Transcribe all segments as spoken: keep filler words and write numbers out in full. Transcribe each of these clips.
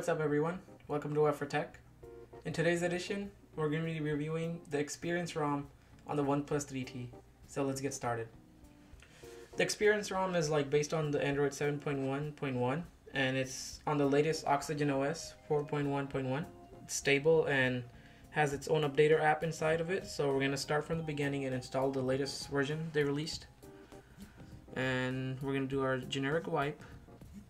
What's up everyone, welcome to Web four Tech. In today's edition, we're going to be reviewing the Experience ROM on the OnePlus three T. So let's get started. The Experience ROM is like based on the Android seven point one point one and it's on the latest Oxygen O S four point one point one. It's stable and has its own updater app inside of it. So we're going to start from the beginning and install the latest version they released. And we're going to do our generic wipe,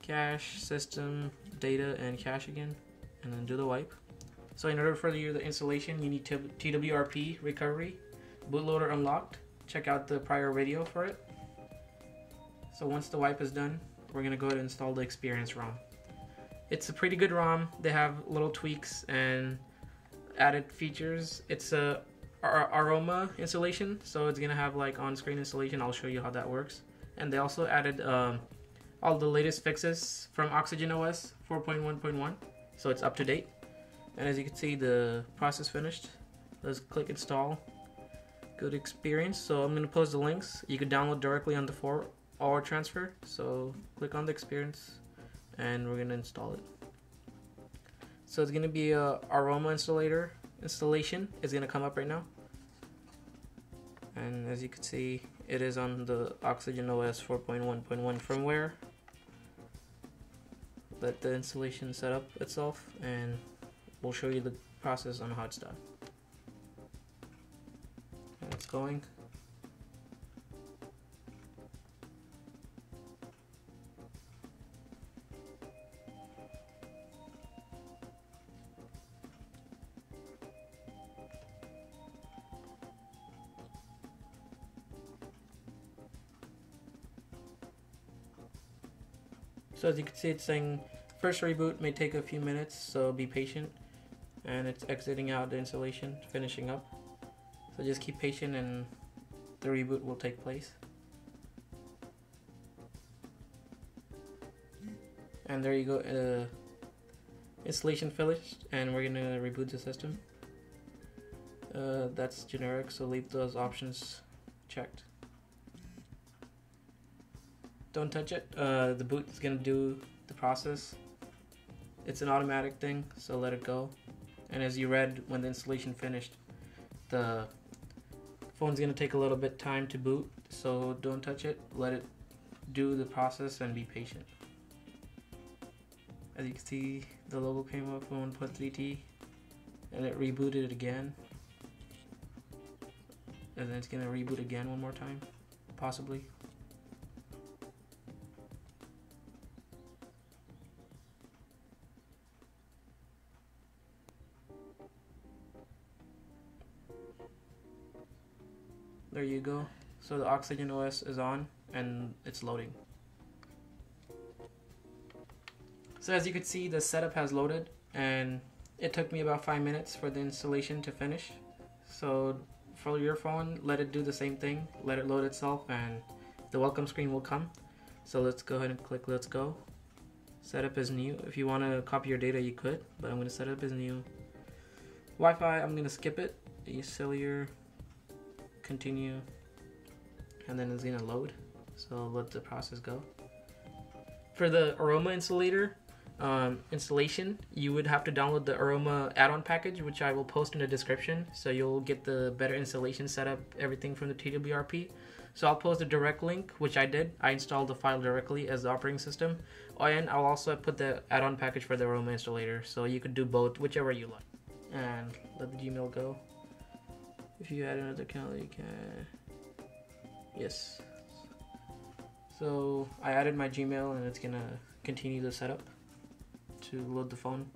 cache, system, data, and cache again, and then do the wipe. So in order for the, the installation, you need T W R P recovery, bootloader unlocked. Check out the prior video for it. So once the wipe is done, we're gonna go ahead and install the Experience ROM. It's a pretty good ROM. They have little tweaks and added features. It's a Aroma installation, so it's gonna have like on-screen installation. I'll show you how that works. And they also added um, all the latest fixes from Oxygen O S four point one point one, so it's up to date. And as you can see, the process finished. Let's click install. Good experience. So I'm going to post the links. You can download directly on the for or transfer. So click on the experience, and we're going to install it. So it's going to be a Aroma installer installation. It's going to come up right now, and as you can see, it is on the Oxygen O S four point one point one firmware. Let the installation set up itself, and we'll show you the process on how it's done. And it's going. So as you can see, it's saying first reboot may take a few minutes, so be patient. And it's exiting out the installation, finishing up. So just keep patient and the reboot will take place. And there you go, uh, installation finished, and we're gonna reboot the system. Uh, that's generic, so leave those options checked. Don't touch it. Uh, the boot is gonna do the process. It's an automatic thing, so let it go. And as you read, when the installation finished, the phone's gonna take a little bit time to boot, so don't touch it. Let it do the process and be patient. As you can see, the logo came up from OnePlus three T, and it rebooted it again. And then it's gonna reboot again one more time, possibly. There you go. So the Oxygen O S is on and it's loading. So as you can see, the setup has loaded, and it took me about five minutes for the installation to finish. So for your phone, let it do the same thing. Let it load itself and the welcome screen will come. So let's go ahead and click let's go. Setup is new. If you want to copy your data, you could, but I'm going to set up as new. Wi-Fi, I'm going to skip it. Use cellular. Continue, and then it's gonna load, so let the process go. For the Aroma installer um, installation, you would have to download the Aroma add-on package, which I will post in the description, so you'll get the better installation setup, everything from the T W R P. So I'll post a direct link, which I did. I installed the file directly as the operating system, and I'll also put the add-on package for the Aroma installer, so you could do both, whichever you like. And let the Gmail go. If you add another account, you can. Yes. So I added my Gmail, and it's gonna continue the setup to load the phone.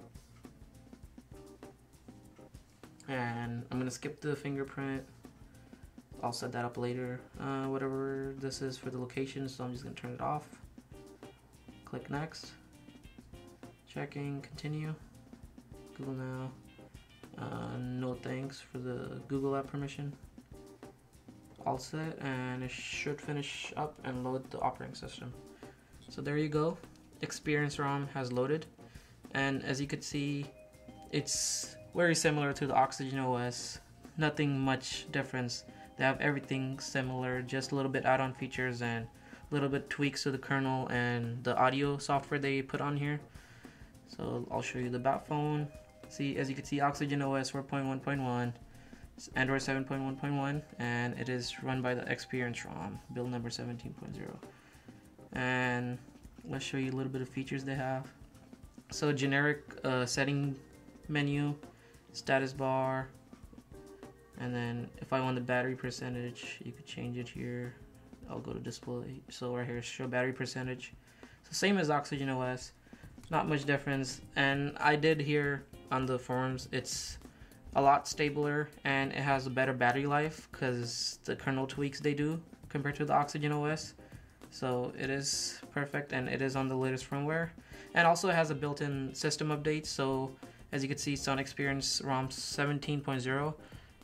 And I'm gonna skip the fingerprint. I'll set that up later. Uh, whatever this is for the location, so I'm just gonna turn it off. Click next. Checking, continue. Google Now. Uh, no thanks for the Google app permission. All set, and it should finish up and load the operating system. So there you go. Experience ROM has loaded, and as you could see, it's very similar to the Oxygen O S. Nothing much difference. They have everything similar, just a little bit add-on features and a little bit tweaks to the kernel and the audio software they put on here. So I'll show you the about phone. See, as you can see, Oxygen O S four point one point one, Android seven point one point one, and it is run by the Experience ROM, build number seventeen point zero. And let's show you a little bit of features they have. So generic uh, setting menu, status bar, and then if I want the battery percentage, you could change it here. I'll go to display. So right here, show battery percentage. So same as Oxygen O S, not much difference. And I did hear on the forums, it's a lot stabler and it has a better battery life because the kernel tweaks they do compared to the Oxygen O S. So it is perfect and it is on the latest firmware. And also it has a built-in system update. So as you can see, it's on Experience ROM seventeen point zero.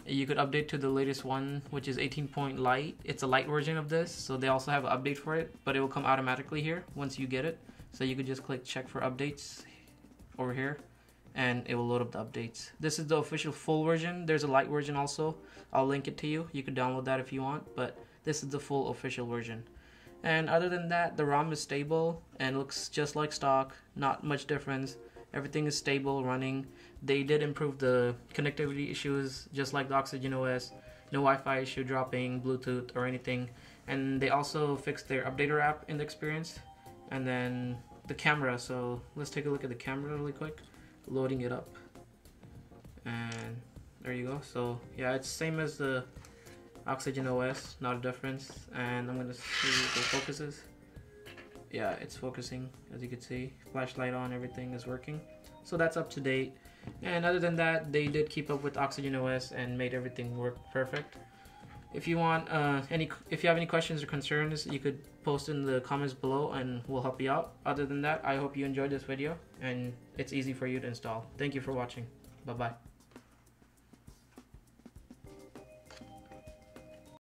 You could update to the latest one, which is eighteen point light. It's a light version of this, so they also have an update for it, but it will come automatically here once you get it. So you could just click check for updates over here and it will load up the updates. This is the official full version. There's a light version also. I'll link it to you. You could download that if you want, but this is the full official version. And other than that, the ROM is stable and looks just like stock, not much difference. Everything is stable, running. They did improve the connectivity issues, just like the Oxygen O S. No Wi-Fi issue dropping, Bluetooth or anything. And they also fixed their updater app in the experience. And then the camera, so let's take a look at the camera really quick. Loading it up. And there you go. So yeah, it's same as the Oxygen O S, not a difference. And I'm gonna see if it focuses. Yeah, it's focusing, as you can see. Flashlight on, everything is working. So that's up to date. And other than that, they did keep up with Oxygen O S and made everything work perfect. If you want uh, any, if you have any questions or concerns, you could post in the comments below and we'll help you out. Other than that, I hope you enjoyed this video and it's easy for you to install. Thank you for watching. Bye-bye.